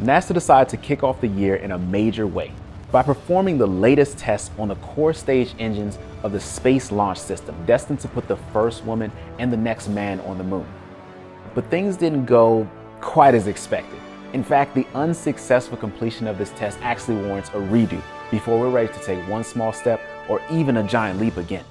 NASA decided to kick off the year in a major way by performing the latest tests on the core stage engines of the Space Launch System, destined to put the first woman and the next man on the moon. But things didn't go quite as expected. In fact, the unsuccessful completion of this test actually warrants a redo before we're ready to take one small step or even a giant leap again.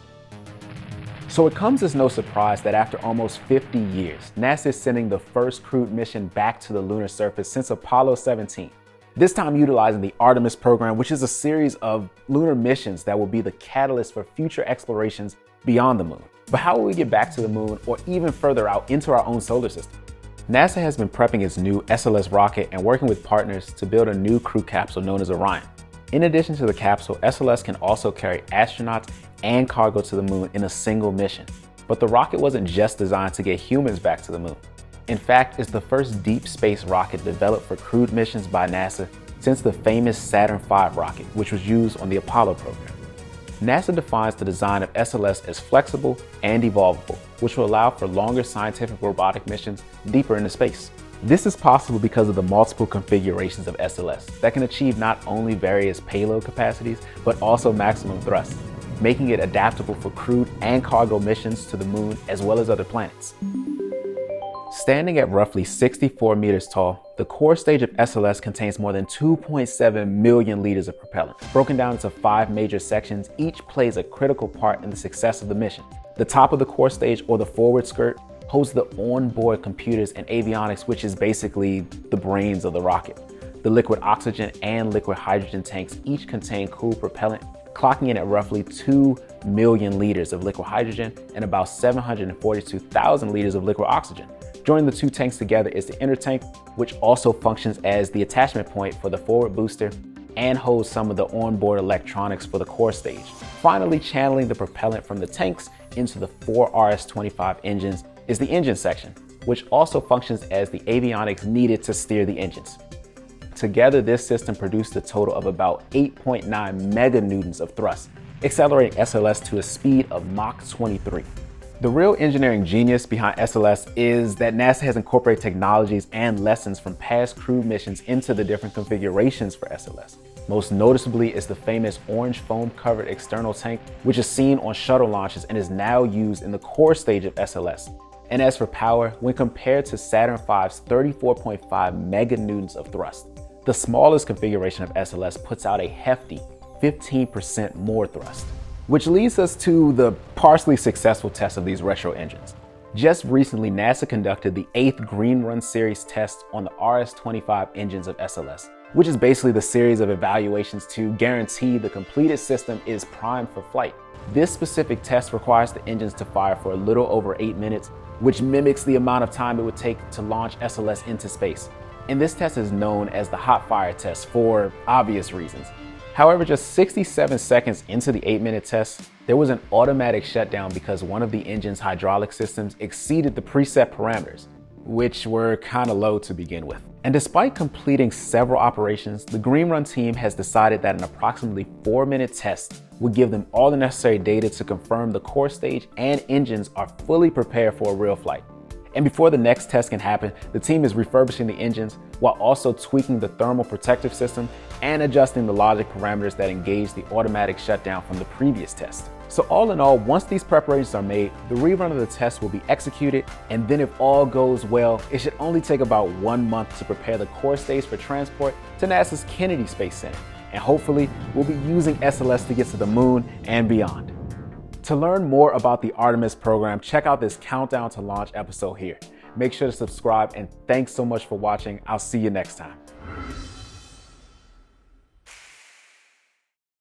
So it comes as no surprise that after almost 50 years, NASA is sending the first crewed mission back to the lunar surface since Apollo 17. This time utilizing the Artemis program, which is a series of lunar missions that will be the catalyst for future explorations beyond the moon. But how will we get back to the moon or even further out into our own solar system? NASA has been prepping its new SLS rocket and working with partners to build a new crew capsule known as Orion. In addition to the capsule, SLS can also carry astronauts and cargo to the moon in a single mission. But the rocket wasn't just designed to get humans back to the moon. In fact, it's the first deep space rocket developed for crewed missions by NASA since the famous Saturn V rocket, which was used on the Apollo program. NASA defines the design of SLS as flexible and evolvable, which will allow for longer scientific robotic missions deeper into space. This is possible because of the multiple configurations of SLS that can achieve not only various payload capacities, but also maximum thrust, making it adaptable for crewed and cargo missions to the moon as well as other planets. Standing at roughly 64 meters tall, the core stage of SLS contains more than 2.7 million liters of propellant. Broken down into 5 major sections, each plays a critical part in the success of the mission. The top of the core stage, or the forward skirt, hosts the onboard computers and avionics, which is basically the brains of the rocket. The liquid oxygen and liquid hydrogen tanks each contain cooled propellant, clocking in at roughly 2 million liters of liquid hydrogen and about 742,000 liters of liquid oxygen. Joining the two tanks together is the inner tank, which also functions as the attachment point for the forward booster and holds some of the onboard electronics for the core stage. Finally, channeling the propellant from the tanks into the 4 RS-25 engines is the engine section, which also functions as the avionics needed to steer the engines. Together, this system produced a total of about 8.9 meganewtons of thrust, accelerating SLS to a speed of Mach 23. The real engineering genius behind SLS is that NASA has incorporated technologies and lessons from past crew missions into the different configurations for SLS. Most noticeably is the famous orange foam-covered external tank, which is seen on shuttle launches and is now used in the core stage of SLS. And as for power, when compared to Saturn V's 34.5 meganewtons of thrust, the smallest configuration of SLS puts out a hefty 15% more thrust, which leads us to the partially successful test of these retro engines. Just recently, NASA conducted the 8th Green Run series test on the RS-25 engines of SLS, which is basically the series of evaluations to guarantee the completed system is primed for flight. This specific test requires the engines to fire for a little over 8 minutes, which mimics the amount of time it would take to launch SLS into space. And this test is known as the hot fire test for obvious reasons. However, just 67 seconds into the 8-minute test, there was an automatic shutdown because one of the engine's hydraulic systems exceeded the preset parameters, which were kind of low to begin with. And despite completing several operations, the Green Run team has decided that an approximately 4-minute test would give them all the necessary data to confirm the core stage and engines are fully prepared for a real flight. And before the next test can happen, the team is refurbishing the engines while also tweaking the thermal protective system and adjusting the logic parameters that engage the automatic shutdown from the previous test. So all in all, once these preparations are made, the rerun of the test will be executed, and then if all goes well, it should only take about 1 month to prepare the core stage for transport to NASA's Kennedy Space Center. And hopefully, we'll be using SLS to get to the moon and beyond. To learn more about the Artemis program, check out this Countdown to Launch episode here. Make sure to subscribe, and thanks so much for watching. I'll see you next time.